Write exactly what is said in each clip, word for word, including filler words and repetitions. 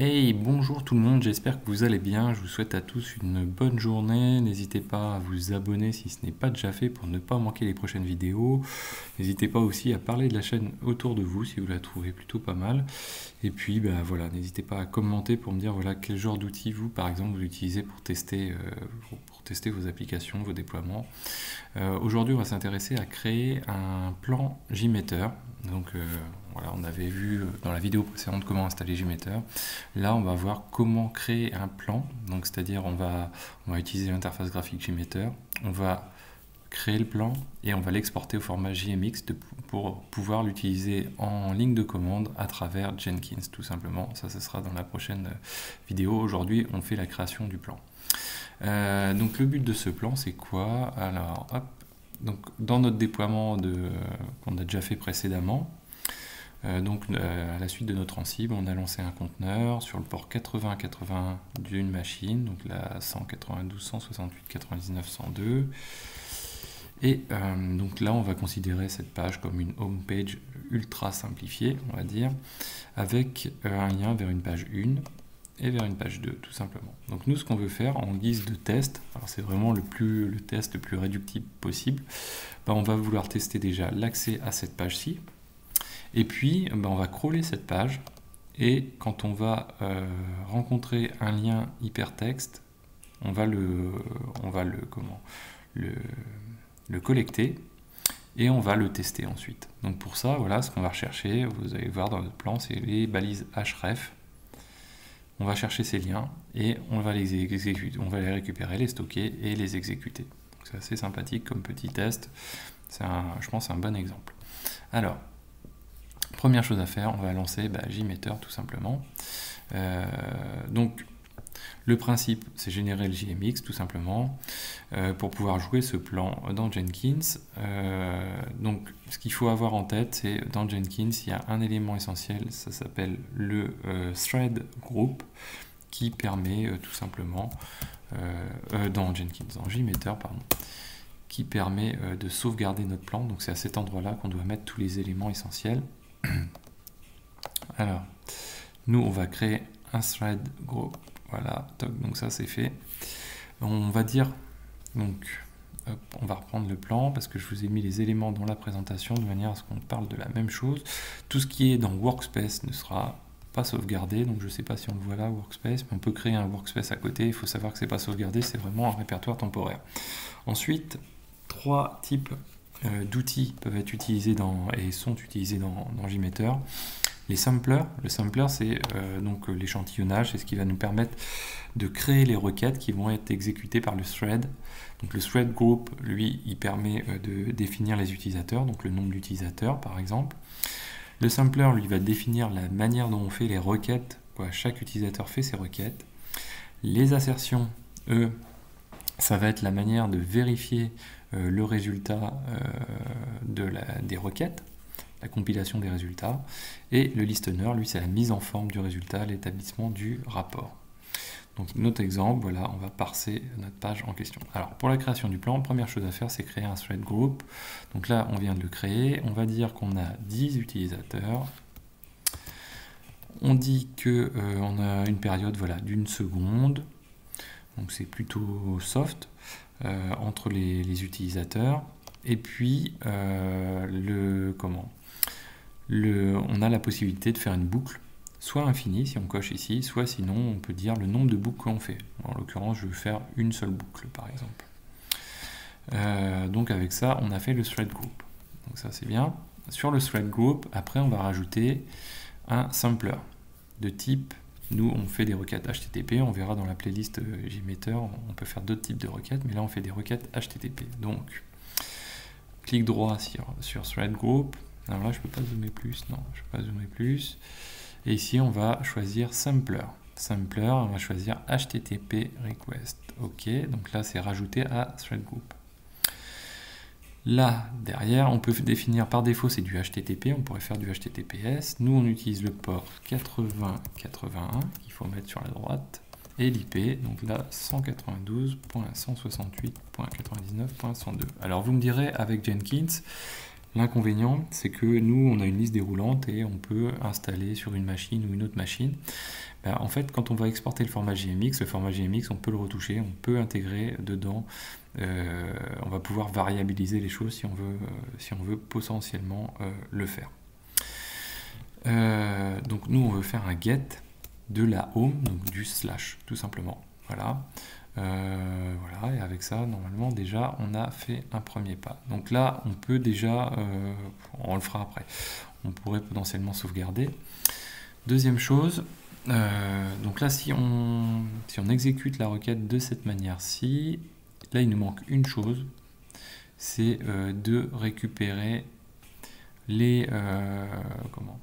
Hey, bonjour tout le monde, j'espère que vous allez bien, je vous souhaite à tous une bonne journée, n'hésitez pas à vous abonner si ce n'est pas déjà fait pour ne pas manquer les prochaines vidéos, n'hésitez pas aussi à parler de la chaîne autour de vous si vous la trouvez plutôt pas mal, et puis bah, voilà, n'hésitez pas à commenter pour me dire voilà quel genre d'outils vous par exemple vous utilisez pour tester, euh, pour tester vos applications, vos déploiements. Euh, aujourd'hui on va s'intéresser à créer un plan JMeter, donc euh, voilà, on avait vu dans la vidéo précédente comment installer JMeter. Là, on va voir comment créer un plan. Donc, c'est-à-dire, on va, on va utiliser l'interface graphique JMeter. On va créer le plan et on va l'exporter au format J M X de, pour pouvoir l'utiliser en ligne de commande à travers Jenkins, tout simplement. Ça, ce sera dans la prochaine vidéo. Aujourd'hui, on fait la création du plan. Euh, donc, le but de ce plan, c'est quoi? Alors, hop. Donc, dans notre déploiement de, qu'on a déjà fait précédemment, Euh, donc euh, à la suite de notre ansible, on a lancé un conteneur sur le port quatre-vingts quatre-vingts d'une machine, donc la cent quatre-vingt-douze cent soixante-huit quatre-vingt-dix-neuf cent deux, et euh, donc là on va considérer cette page comme une home page ultra simplifiée, on va dire, avec euh, un lien vers une page un et vers une page deux, tout simplement. Donc nous, ce qu'on veut faire en guise de test, alors c'est vraiment le, plus, le test le plus réductible possible, ben, on va vouloir tester déjà l'accès à cette page-ci. Et puis, ben, on va crawler cette page, et quand on va euh, rencontrer un lien hypertexte, on va le, on va le, comment, le, le collecter, et on va le tester ensuite. Donc pour ça, voilà ce qu'on va rechercher, vous allez voir dans notre plan, c'est les balises href. On va chercher ces liens, et on va les exécuter, on va les récupérer, les stocker, et les exécuter. C'est assez sympathique comme petit test, c'est un, je pense un bon exemple. Alors, première chose à faire, on va lancer bah, JMeter tout simplement. Euh, donc le principe, c'est générer le J M X tout simplement euh, pour pouvoir jouer ce plan dans Jenkins. Euh, donc ce qu'il faut avoir en tête, c'est dans Jenkins, il y a un élément essentiel, ça s'appelle le euh, thread group qui permet euh, tout simplement euh, euh, dans Jenkins, dans JMeter pardon, qui permet euh, de sauvegarder notre plan. Donc c'est à cet endroit-là qu'on doit mettre tous les éléments essentiels. Alors, nous on va créer un thread group, voilà, top, donc ça c'est fait. On va dire, donc, hop, on va reprendre le plan parce que je vous ai mis les éléments dans la présentation de manière à ce qu'on parle de la même chose. Tout ce qui est dans Workspace ne sera pas sauvegardé, donc je ne sais pas si on le voit là, Workspace, mais on peut créer un Workspace à côté. Il faut savoir que c'est pas sauvegardé, c'est vraiment un répertoire temporaire. Ensuite, trois types d'outils peuvent être utilisés dans, et sont utilisés dans, dans JMeter. Les samplers, le sampler c'est euh, donc l'échantillonnage, c'est ce qui va nous permettre de créer les requêtes qui vont être exécutées par le thread. Donc le thread group, lui, il permet de définir les utilisateurs, donc le nombre d'utilisateurs par exemple. Le sampler, lui, va définir la manière dont on fait les requêtes, quoi, chaque utilisateur fait ses requêtes. Les assertions, eux, ça va être la manière de vérifier euh, le résultat euh, de la, des requêtes, la compilation des résultats. Et le listener, lui, c'est la mise en forme du résultat, l'établissement du rapport. Donc notre exemple, voilà, on va parser notre page en question. Alors pour la création du plan, première chose à faire, c'est créer un thread group. Donc là, on vient de le créer. On va dire qu'on a dix utilisateurs. On dit qu'on euh, a une période voilà, d'une seconde. Donc c'est plutôt soft euh, entre les, les utilisateurs. Et puis, euh, le, comment, le, on a la possibilité de faire une boucle, soit infinie si on coche ici, soit sinon on peut dire le nombre de boucles qu'on fait. En l'occurrence, je veux faire une seule boucle par exemple. Euh, donc avec ça, on a fait le thread group. Donc ça c'est bien. Sur le thread group, après on va rajouter un sampler de type. Nous, on fait des requêtes H T T P, on verra dans la playlist JMeter, on peut faire d'autres types de requêtes, mais là, on fait des requêtes H T T P. Donc, clic droit sur, sur Thread Group. Alors là, je ne peux pas zoomer plus, non, je ne peux pas zoomer plus. Et ici, on va choisir Sampler. Sampler, on va choisir H T T P Request. OK, donc là, c'est rajouté à Thread Group. Là, derrière, on peut définir par défaut, c'est du H T T P, on pourrait faire du H T T P S. Nous, on utilise le port quatre-vingts quatre-vingt-un, qu'il faut mettre sur la droite, et l'I P, donc là, cent quatre-vingt-douze cent soixante-huit quatre-vingt-dix-neuf cent deux. Alors, vous me direz, avec Jenkins, L'inconvénient, c'est que nous, on a une liste déroulante et on peut installer sur une machine ou une autre machine. Ben, en fait, quand on va exporter le format J M X, le format J M X, on peut le retoucher, on peut intégrer dedans, euh, on va pouvoir variabiliser les choses si on veut, euh, si on veut potentiellement euh, le faire. Euh, donc nous, on veut faire un get de la home, donc du slash, tout simplement. Voilà. Euh, voilà, et avec ça, normalement, déjà, on a fait un premier pas. Donc là, on peut déjà, euh, on le fera après, on pourrait potentiellement sauvegarder. Deuxième chose, euh, donc là, si on, si on exécute la requête de cette manière-ci, là, il nous manque une chose, c'est euh, de récupérer les... Euh, comment ?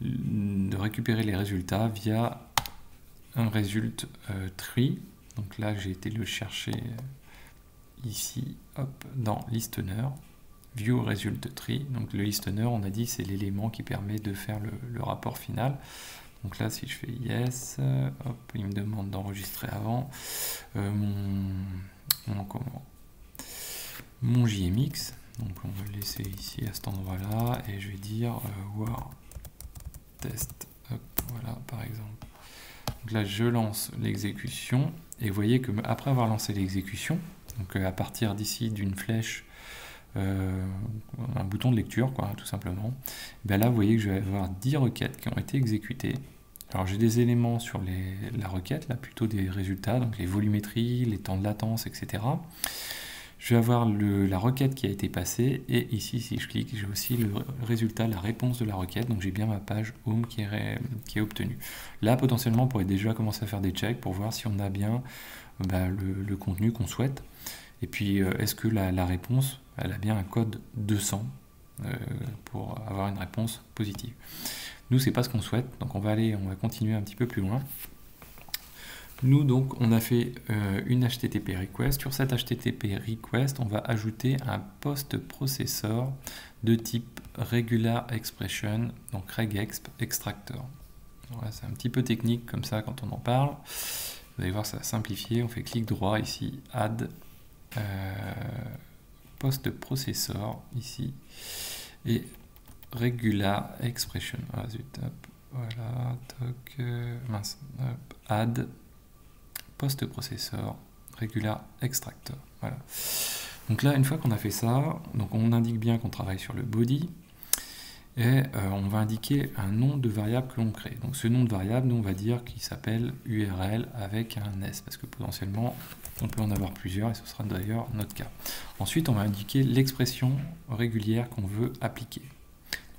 De récupérer les résultats via... un result euh, tree. Donc là, j'ai été le chercher ici, hop, dans listener, view result tree. Donc le listener, on a dit, c'est l'élément qui permet de faire le, le rapport final. Donc là, si je fais yes, hop, il me demande d'enregistrer avant euh, mon, mon comment mon J M X. Donc on va le laisser ici à cet endroit là et je vais dire euh, war test, hop, voilà, par exemple. Donc là, je lance l'exécution et vous voyez que après avoir lancé l'exécution, donc à partir d'ici d'une flèche, euh, un bouton de lecture, quoi, tout simplement, ben là, vous voyez que je vais avoir dix requêtes qui ont été exécutées. Alors, j'ai des éléments sur les, la requête, là, plutôt des résultats, donc les volumétries, les temps de latence, et cetera. Je vais avoir le, la requête qui a été passée et ici, si je clique, j'ai aussi le résultat, la réponse de la requête. Donc, j'ai bien ma page home qui est, qui est obtenue. Là, potentiellement, on pourrait déjà commencer à faire des checks pour voir si on a bien bah, le, le contenu qu'on souhaite. Et puis, est-ce que la, la réponse, elle a bien un code deux cents euh, pour avoir une réponse positive. Nous, c'est pas ce qu'on souhaite. Donc, on va aller, on va continuer un petit peu plus loin. Nous, donc, on a fait euh, une H T T P request. Sur cette H T T P request, on va ajouter un post-processor de type regular expression, donc regex extractor. Voilà, c'est un petit peu technique comme ça quand on en parle. Vous allez voir, ça a simplifié. On fait clic droit ici, add euh, post-processor ici et regular expression. Ah, zut, hop, voilà, toc, euh, mince, hop, add post-processor, regular extractor. Voilà. Donc là, une fois qu'on a fait ça, donc on indique bien qu'on travaille sur le body et euh, on va indiquer un nom de variable que l'on crée. Donc ce nom de variable, nous, on va dire qu'il s'appelle U R L avec un S parce que potentiellement, on peut en avoir plusieurs et ce sera d'ailleurs notre cas. Ensuite, on va indiquer l'expression régulière qu'on veut appliquer.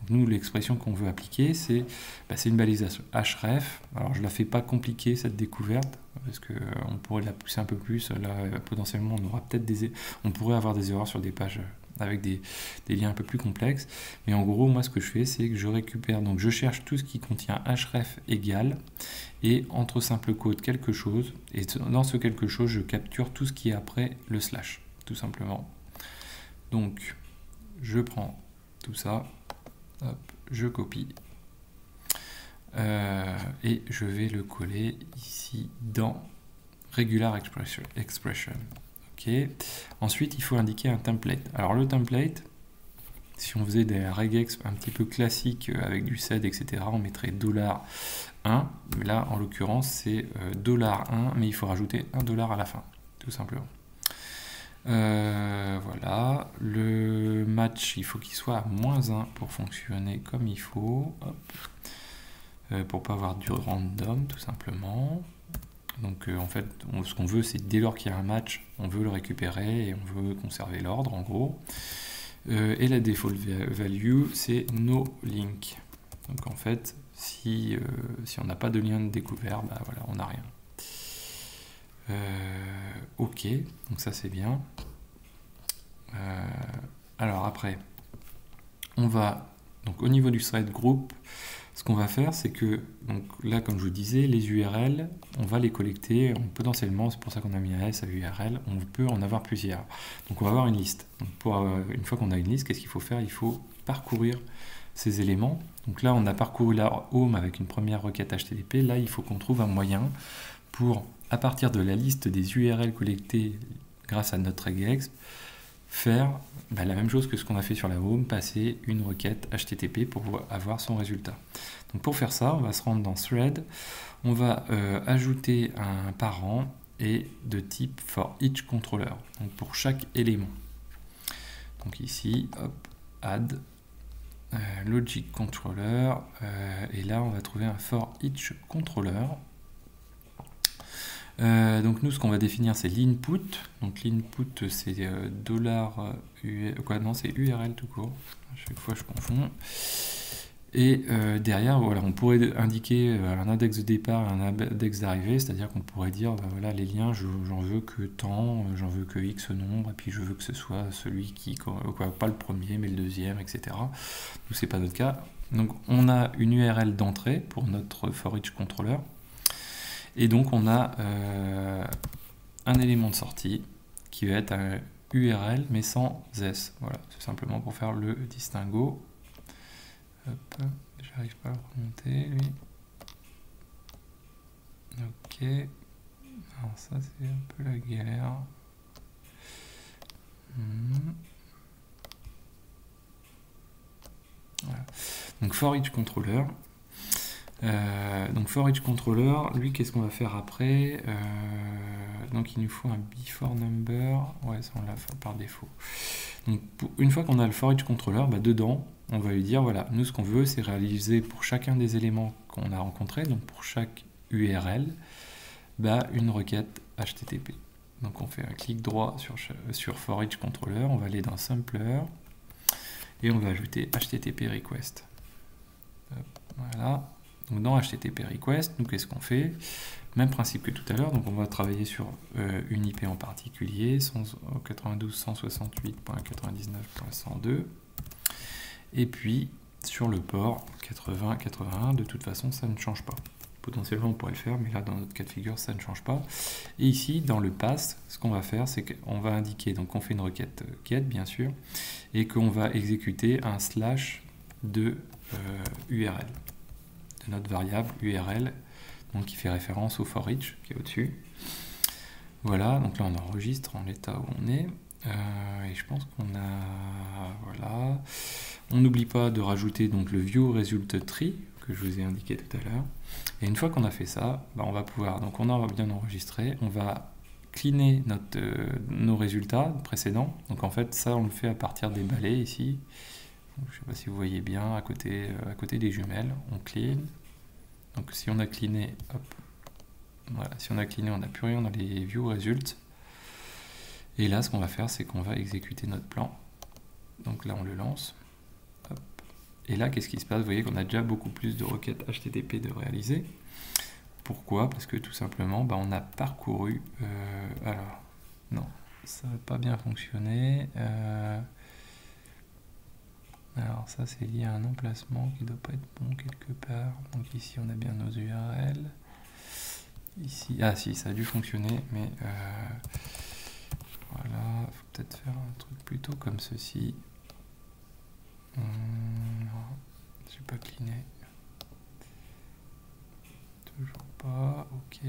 Donc nous, l'expression qu'on veut appliquer, c'est bah, une balisation href. Alors, je ne la fais pas compliquée, cette découverte, parce qu'on euh, pourrait la pousser un peu plus. Là, euh, potentiellement, on, aura peut-être des... on pourrait avoir des erreurs sur des pages avec des, des liens un peu plus complexes. Mais en gros, moi, ce que je fais, c'est que je récupère, donc je cherche tout ce qui contient href égal, et entre simple code, quelque chose. Et dans ce quelque chose, je capture tout ce qui est après le slash, tout simplement. Donc, je prends tout ça. Hop, je copie euh, et je vais le coller ici dans Regular Expression. expression. Okay. Ensuite, il faut indiquer un template. Alors le template, si on faisait des regex un petit peu classiques avec du sed, et cetera, on mettrait dollar un. Mais là, en l'occurrence, c'est dollar un, mais il faut rajouter un dollar à la fin, tout simplement. Euh, voilà, le match, il faut qu'il soit à moins un pour fonctionner comme il faut. Hop. Euh, pour pas avoir du random, tout simplement. Donc euh, en fait, on, ce qu'on veut, c'est dès lors qu'il y a un match, on veut le récupérer et on veut conserver l'ordre, en gros. Euh, et la default value, c'est no link. Donc en fait, si, euh, si on n'a pas de lien de découvert, bah voilà, on n'a rien. Euh, ok, donc ça c'est bien. Euh, alors après, on va donc au niveau du thread group, ce qu'on va faire, c'est que donc là, comme je vous disais, les U R L, on va les collecter. On, potentiellement, c'est pour ça qu'on a mis un S à U R L. On peut en avoir plusieurs. Donc on va avoir une liste. Donc pour euh, une fois qu'on a une liste, qu'est-ce qu'il faut faire? Il faut parcourir ces éléments. Donc là, on a parcouru la home avec une première requête H T T P. Là, il faut qu'on trouve un moyen pour à partir de la liste des U R L collectées grâce à notre regex, faire bah, la même chose que ce qu'on a fait sur la home, passer une requête H T T P pour avoir son résultat. Donc pour faire ça, on va se rendre dans thread, on va euh, ajouter un parent et de type ForEachController, donc pour chaque élément. Donc ici, hop, add, euh, logic controller, euh, et là on va trouver un ForEachController. Euh, donc nous, ce qu'on va définir, c'est l'input. Donc l'input, c'est euh, dollar U R L, quoi, non, c'est U R L tout court. À chaque fois, je confonds. Et euh, derrière, voilà, on pourrait indiquer un index de départ, un index d'arrivée, c'est-à-dire qu'on pourrait dire, ben voilà, les liens, j'en veux que tant, j'en veux que X nombre, et puis je veux que ce soit celui qui, quoi, pas le premier, mais le deuxième, et cetera. Donc c'est pas notre cas. Donc on a une U R L d'entrée pour notre ForEachController, et donc on a euh, un élément de sortie qui va être un U R L mais sans S. Voilà, c'est simplement pour faire le distinguo. Hop, j'arrive pas à le remonter, lui. Ok. Alors ça, c'est un peu la galère. Hmm. Voilà. Donc ForEachController. Euh, donc ForEachController, lui, qu'est-ce qu'on va faire après? euh, Donc il nous faut un before number. Ouais, ça on l'a fait par défaut. Donc pour, une fois qu'on a le ForEachController, bah, dedans, on va lui dire, voilà, nous ce qu'on veut, c'est réaliser pour chacun des éléments qu'on a rencontrés, donc pour chaque U R L, bah, une requête H T T P. Donc on fait un clic droit sur, sur ForEachController, on va aller dans sampler, et on va ajouter H T T P request. Hop, voilà. Donc dans H T T P request, nous qu'est-ce qu'on fait? Même principe que tout à l'heure, donc on va travailler sur euh, une I P en particulier, cent quatre-vingt-douze point cent soixante-huit point quatre-vingt-dix-neuf point cent deux, et puis sur le port quatre-vingts quatre-vingt-un, de toute façon ça ne change pas. Potentiellement on pourrait le faire, mais là dans notre cas de figure ça ne change pas. Et ici dans le pass, ce qu'on va faire, c'est qu'on va indiquer, donc on fait une requête get bien sûr, et qu'on va exécuter un slash de euh, U R L. De notre variable U R L, donc qui fait référence au ForEach qui est au-dessus. Voilà, donc là on enregistre en l'état où on est, euh, et je pense qu'on a, voilà, on n'oublie pas de rajouter donc le view result tree que je vous ai indiqué tout à l'heure. Et une fois qu'on a fait ça, bah, on va pouvoir, donc on a bien enregistré, on va cleaner notre, euh, nos résultats précédents. Donc en fait ça on le fait à partir des balais ici. Je ne sais pas si vous voyez bien, à côté, euh, à côté des jumelles, on clean. Donc si on a cleané, hop, voilà, si on a cleané, on n'a plus rien dans les view results. Et là, ce qu'on va faire, c'est qu'on va exécuter notre plan. Donc là, on le lance. Hop. Et là, qu'est-ce qui se passe? Vous voyez qu'on a déjà beaucoup plus de requêtes H T T P de réaliser. Pourquoi? Parce que tout simplement, bah, on a parcouru... Euh, alors, non, ça n'a pas bien fonctionné. Euh, Alors ça c'est lié à un emplacement qui ne doit pas être bon quelque part. Donc ici on a bien nos U R L. Ici, ah si, ça a dû fonctionner, mais euh, voilà, il faut peut-être faire un truc plutôt comme ceci. Hum, non, je n'ai pas cleané. Toujours pas, ok.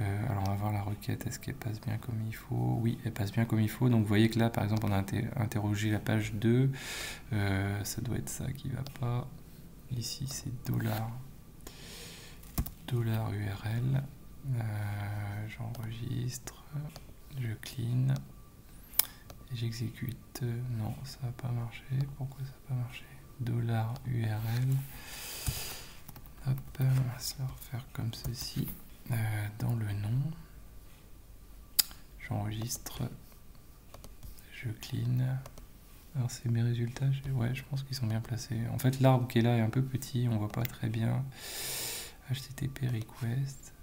Euh, alors on va voir la requête, est-ce qu'elle passe bien comme il faut? Oui, elle passe bien comme il faut, donc vous voyez que là par exemple on a inter interrogé la page deux, euh, ça doit être ça qui va pas, ici c'est dollar, dollar U R L, euh, j'enregistre, je clean, j'exécute, non ça n'a pas marché, pourquoi ça n'a pas marché? Dollar U R L, hop, on va se la refaire comme ceci. Euh, dans le nom, j'enregistre, je clean. Alors c'est mes résultats, ouais, je pense qu'ils sont bien placés. En fait l'arbre qui est là est un peu petit, on voit pas très bien. H T T P request.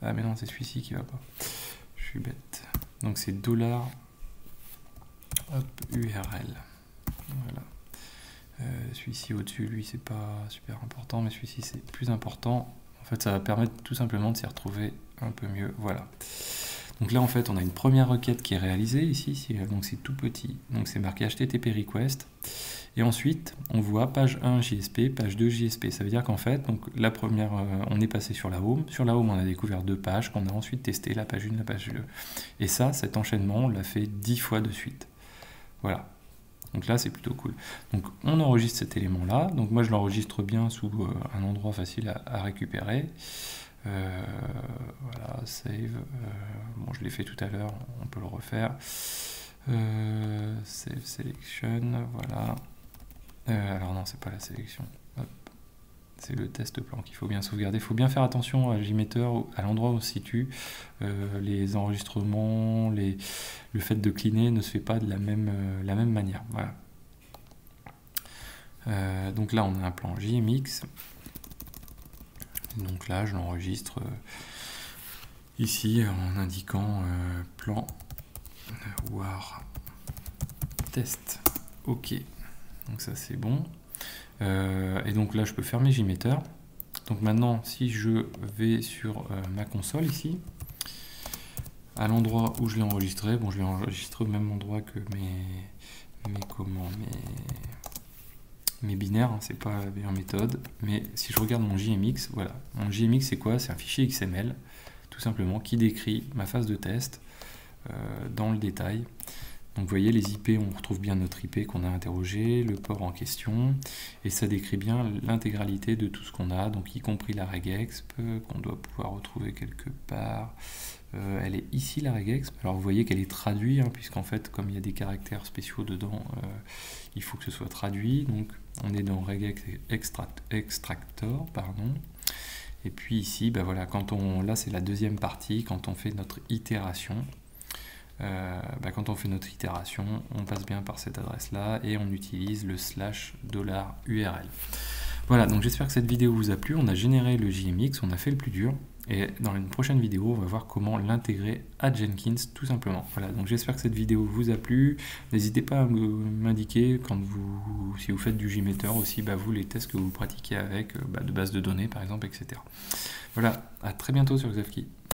Ah mais non, c'est celui-ci qui va pas. Je suis bête. Donc c'est dollar hop U R L. Voilà. Euh, celui-ci au-dessus, lui c'est pas super important, mais celui-ci c'est plus important. En fait, ça va permettre tout simplement de s'y retrouver un peu mieux. Voilà. Donc là, en fait, on a une première requête qui est réalisée ici. Donc c'est tout petit. Donc c'est marqué H T T P request. Et ensuite, on voit page un J S P, page deux J S P. Ça veut dire qu'en fait, donc, la première, euh, on est passé sur la home. Sur la home, on a découvert deux pages qu'on a ensuite testées, la page un, la page deux. Et ça, cet enchaînement, on l'a fait dix fois de suite. Voilà. Donc là, c'est plutôt cool. Donc on enregistre cet élément-là. Donc moi, je l'enregistre bien sous euh, un endroit facile à, à récupérer. Euh, voilà, save. Euh, bon, je l'ai fait tout à l'heure, on peut le refaire. Euh, save selection, voilà. Euh, alors non, c'est pas la sélection. C'est le test plan qu'il faut bien sauvegarder. Il faut bien faire attention à JMeter, à l'endroit où on se situe. Euh, les enregistrements, les... le fait de cleaner ne se fait pas de la même, euh, la même manière. Voilà. Euh, donc là, on a un plan J M X. Donc là, je l'enregistre euh, ici en indiquant euh, plan war test. OK. Donc ça, c'est bon. Euh, et donc là, je peux fermer JMeter. Donc maintenant, si je vais sur euh, ma console ici, à l'endroit où je l'ai enregistré, bon, je l'ai enregistré au même endroit que mes, mes comment, mes, mes binaires, hein, c'est pas la meilleure méthode. Mais si je regarde mon J M X, voilà, mon J M X c'est quoi? C'est un fichier X M L, tout simplement, qui décrit ma phase de test euh, dans le détail. Donc vous voyez, les I P, on retrouve bien notre I P qu'on a interrogé, le port en question, et ça décrit bien l'intégralité de tout ce qu'on a, donc y compris la regexp, qu'on doit pouvoir retrouver quelque part. Euh, elle est ici, la regexp. Alors vous voyez qu'elle est traduite, hein, puisqu'en fait, comme il y a des caractères spéciaux dedans, euh, il faut que ce soit traduit. Donc on est dans regex extract, extractor, pardon. Et puis ici, bah voilà, quand on, là c'est la deuxième partie, quand on fait notre itération. Euh, bah quand on fait notre itération, on passe bien par cette adresse là et on utilise le slash dollar U R L. Voilà, donc j'espère que cette vidéo vous a plu. On a généré le J M X, on a fait le plus dur, et dans une prochaine vidéo on va voir comment l'intégrer à Jenkins, tout simplement. Voilà, donc j'espère que cette vidéo vous a plu. N'hésitez pas à m'indiquer quand vous, si vous faites du JMeter aussi, bah vous les tests que vous pratiquez avec, bah de bases de données par exemple, etc. Voilà, à très bientôt sur Xavki.